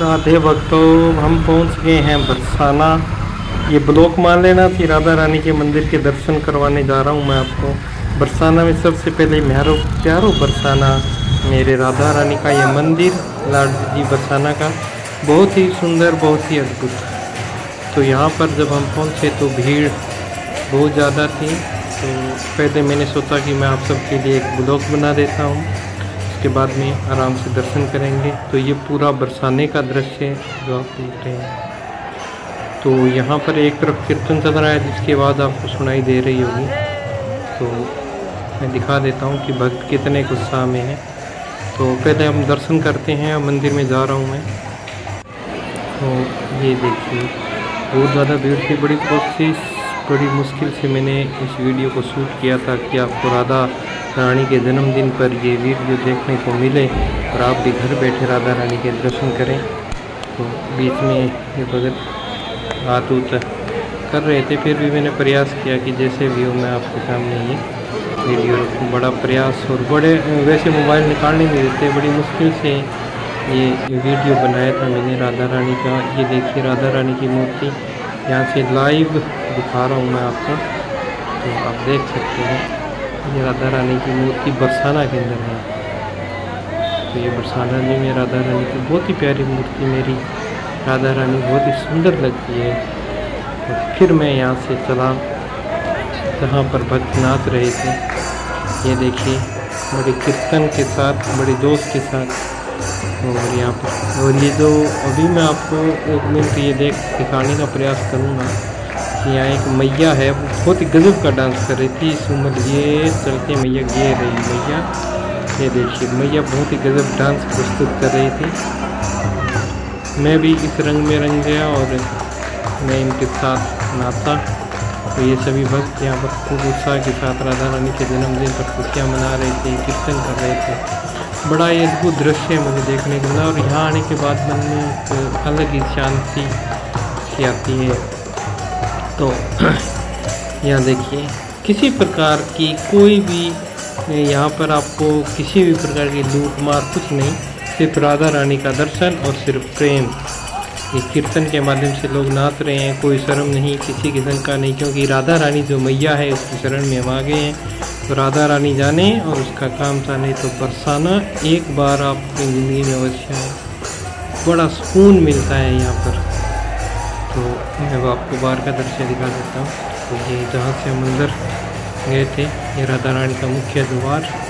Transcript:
राधे भक्तों, हम पहुंच गए हैं बरसाना। ये ब्लॉक मान लेना, श्री राधा रानी के मंदिर के दर्शन करवाने जा रहा हूं मैं आपको बरसाना में। सबसे पहले म्यारो प्यारो बरसाना, मेरे राधा रानी का ये मंदिर, लाडली जी बरसाना का, बहुत ही सुंदर, बहुत ही अद्भुत। तो यहाँ पर जब हम पहुँचे तो भीड़ बहुत ज़्यादा थी, तो पहले मैंने सोचा कि मैं आप सबके लिए एक ब्लॉग बना देता हूँ, के बाद में आराम से दर्शन करेंगे। तो ये पूरा बरसाने का दृश्य है जो आप देख रहे हैं। तो यहाँ पर एक तरफ कीर्तन चल रहा है, जिसके बाद आपको सुनाई दे रही होगी। तो मैं दिखा देता हूँ कि भक्त कितने उत्साह में हैं। तो पहले हम दर्शन करते हैं, मंदिर में जा रहा हूँ मैं। तो ये देखिए, बहुत ज़्यादा भीड़ थी। बड़ी मुश्किल से मैंने इस वीडियो को शूट किया था कि आपको राधा रानी के जन्मदिन पर ये वीडियो देखने को मिले और आप भी घर बैठे राधा रानी के दर्शन करें। तो बीच में ये भगत हाथ ऊत कर रहे थे, फिर भी मैंने प्रयास किया कि जैसे भी हो मैं आपके सामने ये वीडियो रखूँ। बड़ा प्रयास, और बड़े वैसे मोबाइल निकालने नहीं देते, बड़ी मुश्किल से ये वीडियो बनाया था मैंने राधा रानी का। ये देखिए राधा रानी की मूर्ति, यहाँ से लाइव दिखा रहा हूँ मैं आपको, तो आप देख सकते हैं। ये राधा रानी की मूर्ति बरसाना के अंदर है। तो ये बरसाना में राधा रानी की बहुत ही प्यारी मूर्ति, मेरी राधा रानी बहुत ही सुंदर लगती है। तो फिर मैं यहाँ से चला जहाँ पर भक्त नाच रहे थे। ये देखिए बड़े कीर्तन के साथ, बड़े जोश के साथ। और यहाँ पर, और ये जो अभी मैं आपको एक मिनट ये दिखाने का प्रयास करूँगा, यहाँ एक मैया है, बहुत ही गजब का डांस कर रही थी इस उम्र। ये चलते मैया गे रही मैया, ये देखिए मैया बहुत ही गजब डांस प्रस्तुत कर रही थी। मैं भी इस रंग में रंग गया और मैं इनके साथ नाचा। तो ये सभी भक्त यहाँ पर खूब उत्साह के साथ राधा रानी के जन्मदिन पर खुशियाँ मना रहे थे, कीर्तन कर रहे थे। बड़ा ये अद्भुत दृश्य मुझे देखने को मिला, और यहाँ आने के बाद मन में एक अलग ही शांति सी आती है। तो यहाँ देखिए किसी प्रकार की कोई भी, यहाँ पर आपको किसी भी प्रकार की लूट मार कुछ नहीं, सिर्फ राधा रानी का दर्शन और सिर्फ प्रेम। ये कीर्तन के माध्यम से लोग नाच रहे हैं, कोई शर्म नहीं, किसी किस्म का नहीं, क्योंकि राधा रानी जो मैया है उसकी शरण में हम आ गए हैं। तो राधा रानी जाने और उसका काम जाने। तो बरसाना एक बार आपकी ज़िंदगी में अवश्य है, बड़ा सुकून मिलता है यहाँ पर। तो मैं अब आपको बाहर का दृश्य दिखा देता हूँ। तो ये जहाँ से हम अंदर गए थे, ये राधा रानी का मुख्य द्वार।